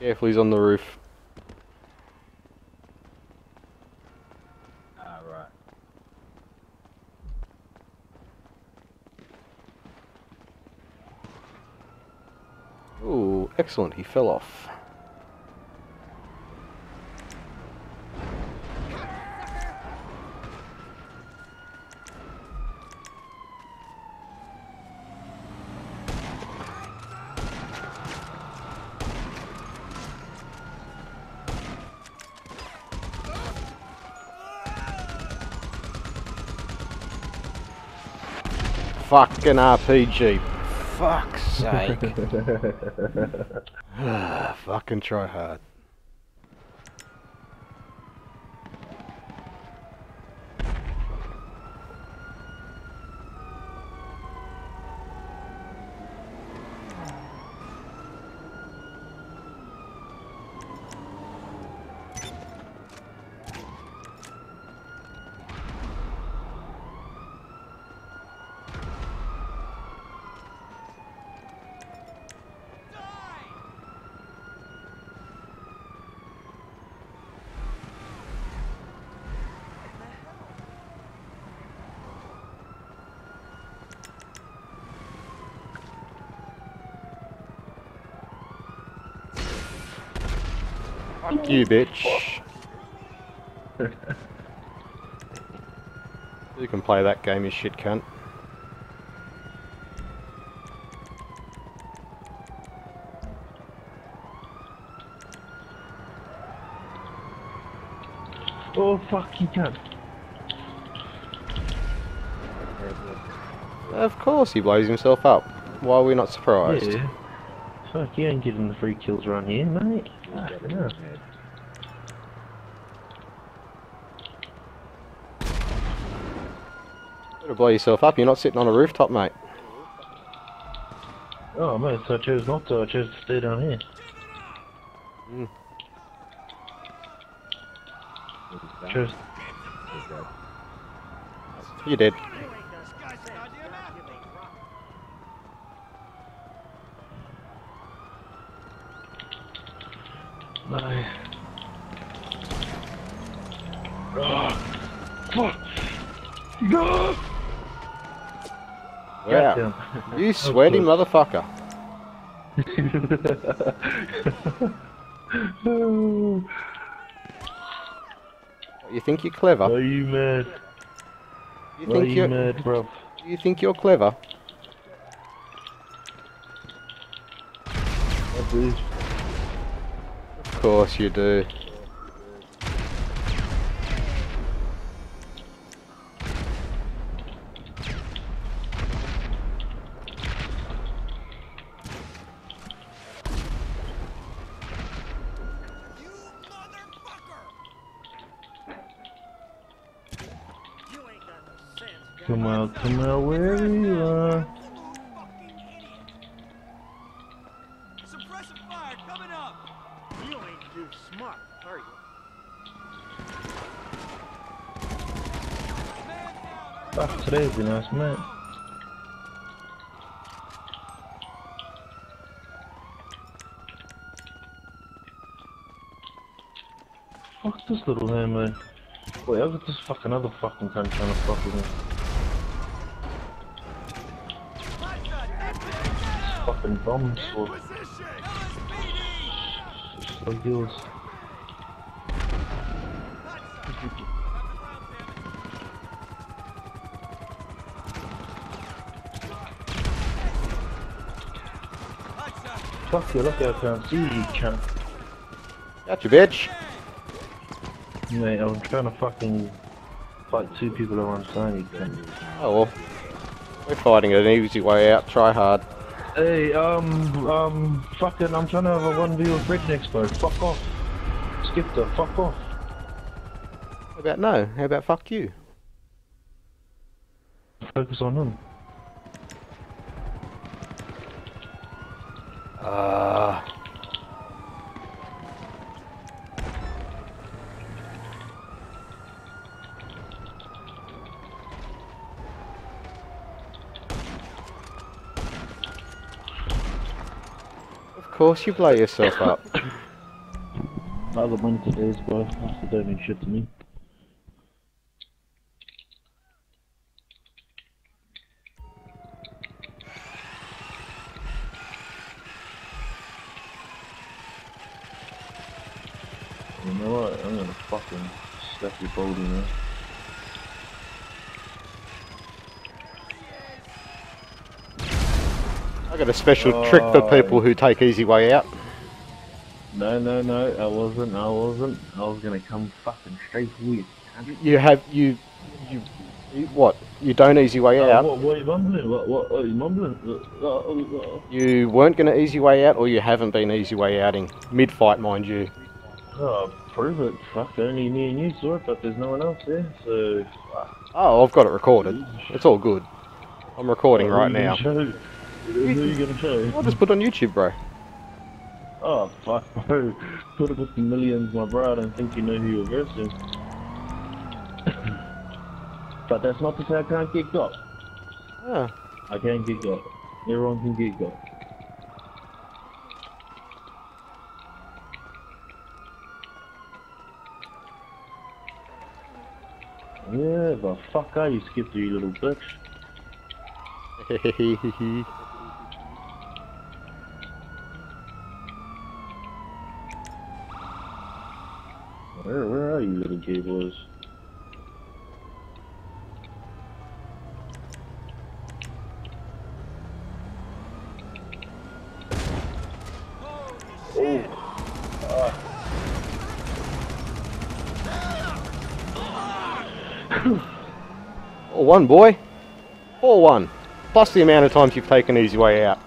Careful, he's on the roof. Alright. Ooh, excellent, he fell off. Fucking RPG. Fuck's sake. Fucking try hard. Fuck you, bitch. You can play that game, you shit cunt. Oh, fuck you, cunt. Of course he blows himself up. Why are we not surprised? Yeah. Fuck, you ain't getting the free kills around here, mate. Ah, no. Better blow yourself up, you're not sitting on a rooftop, mate. Oh, mate, so I chose not to, I chose to stay down here. Mm. Chose... You're dead. No. Oh, fuck! No! Wow. You sweaty motherfucker. You think you're clever? Are you mad? Are you mad, bruv? You think you're clever? I do. Of course you do. Come out where you are. Suppressive fire coming up. You ain't too smart, are you? Fuck, today's been nice, man. Fuck this little hammer. Wait, I've got this fucking other fucking cunt trying to fuck with me. This fucking bomb sword. Like yours. Fuck you, look out, I can't see you, champ. Gotcha, bitch! Mate, I'm trying to fucking fight two people around Sony, champ. Oh well. We're fighting an easy way out, try hard. Hey, fucking, I'm trying to have a 1v with Rednecks, bro. Fuck off. Skipper, fuck off. How about no? How about fuck you? Focus on him. Of course you blow yourself up. I got money today as well. That still don't mean shit to me. You know what? I'm gonna fucking step your boulder now. I got a special trick for people who take easy way out. No, I wasn't. I was gonna come fucking straight for you. You what? You don't easy way out. What are you mumbling? What are you mumbling? You weren't gonna easy way out, or you haven't been easy way outing mid-fight, mind you. Oh, prove it. Fuck, only me and you saw it, but there's no one else there, so... Oh, I've got it recorded. It's all good. I'm recording right now. Who are you gonna show? I'll just put it on YouTube, bro. Oh, fuck, bro. Put it with the millions, my bro. I don't think you know who you're versing. But that's not to say I can't get got. Oh. I can get got. Everyone can get got. Yeah, the fuck are you skipped, you little bitch? Hehehehe. Where are you little gay boys? One boy, 4-1, plus the amount of times you've taken easy way out.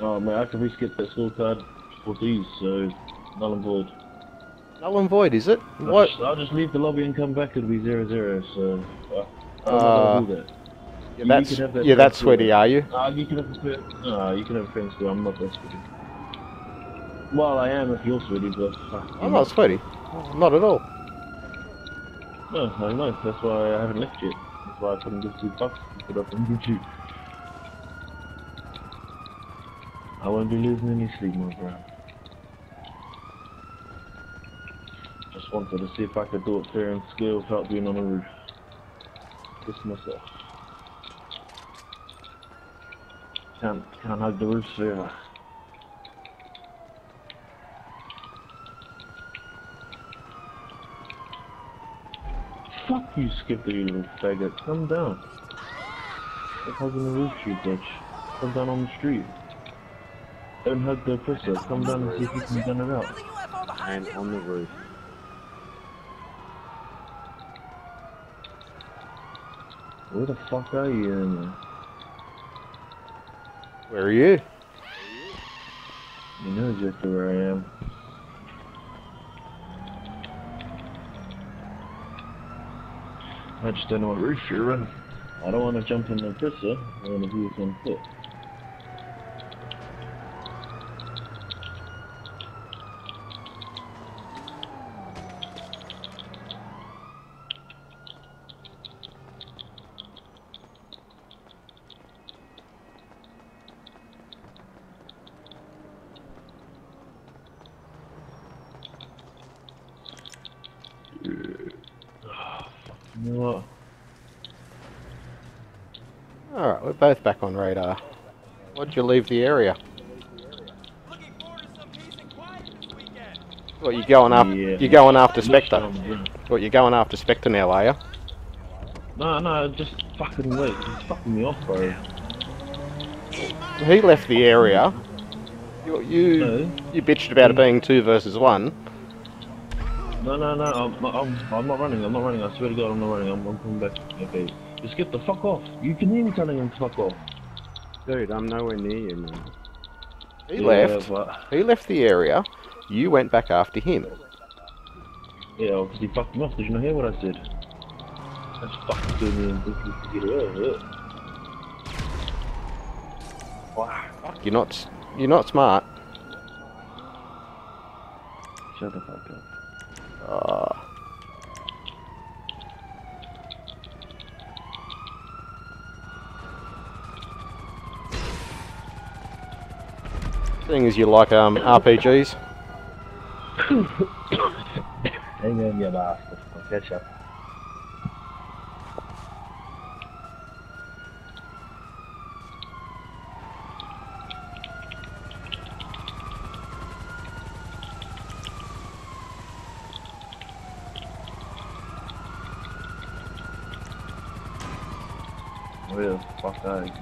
Oh man, I can reskip that scorecard for these, so null and void. Null and void, is it? What? I'll just leave the lobby and come back. It'll be 0-0. So I don't know how to do that. Yeah, that's sweaty, are you? You can have a friend score. I'm not that sweaty. Well, I am if you're sweaty, but I'm not sweaty, not at all. No, I know, that's why I haven't left yet. That's why I couldn't give $2 to put up on YouTube. I won't be losing any sleep, my bro. Just wanted to see if I could do it fair and square without being on the roof. Piss myself. Can't hug the roof forever. You skip it, you little faggot. Come down. Stop hugging the roof, you bitch. Come down on the street. Don't hug the oppressor. Come down and see if you can gun it out. I'm on the roof. Where the fuck are you in there? Where are you? You know exactly where I am. I just don't know what roof you're in. I don't want to jump in the pisser, I want to do it on foot. Alright, we're both back on radar. Why'd you leave the area? Looking forward to some peace and quiet this weekend. What, you going after? Yeah. You going after Spectre? What, you going after Spectre now, are you? No, just fucking wait. He's fucking me off, bro. He left the area. You bitched about it being 2 versus 1. No, I'm not running, I swear to God, I'm not running, I'm coming back. Okay, just get the fuck off, you can hear me telling him fuck off. Dude, I'm nowhere near you, man. He left the area, you went back after him. Yeah, well, because he fucked him off, did you not hear what I said? That's fucking doing me and get away with it. Wow. Fuck, you're not smart. Shut the fuck up. Thing is, you like RPGs? Ain't gonna get lost. We'll catch up. Where the fuck are you?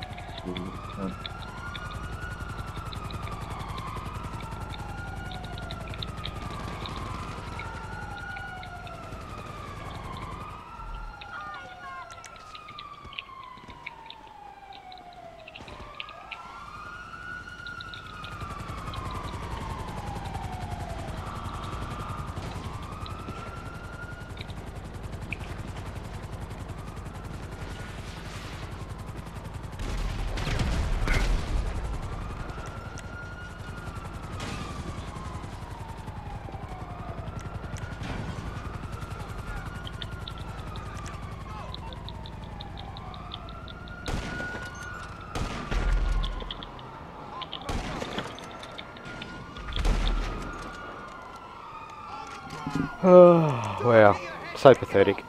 Oh, wow, so pathetic.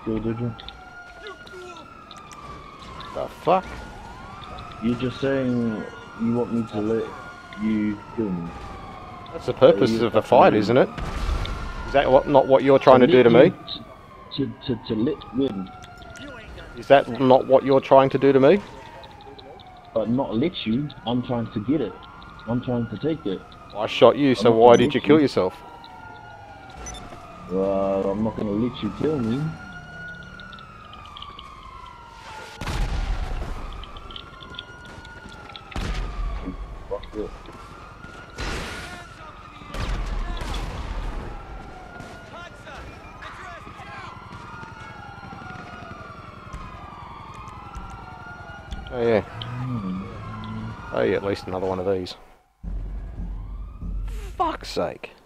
Still did you? The fuck? You're just saying you want me to let you kill me. That's the purpose of the fight, isn't it? Is that what, not what you're trying to do to me? To let win. Is that not what you're trying to do to me? But not let you, I'm trying to get it. I'm trying to take it. I shot you, so why did you kill yourself? Well, I'm not gonna let you kill me. Fuck it. Oh yeah. Oh yeah, at least another one of these. Fuck's sake.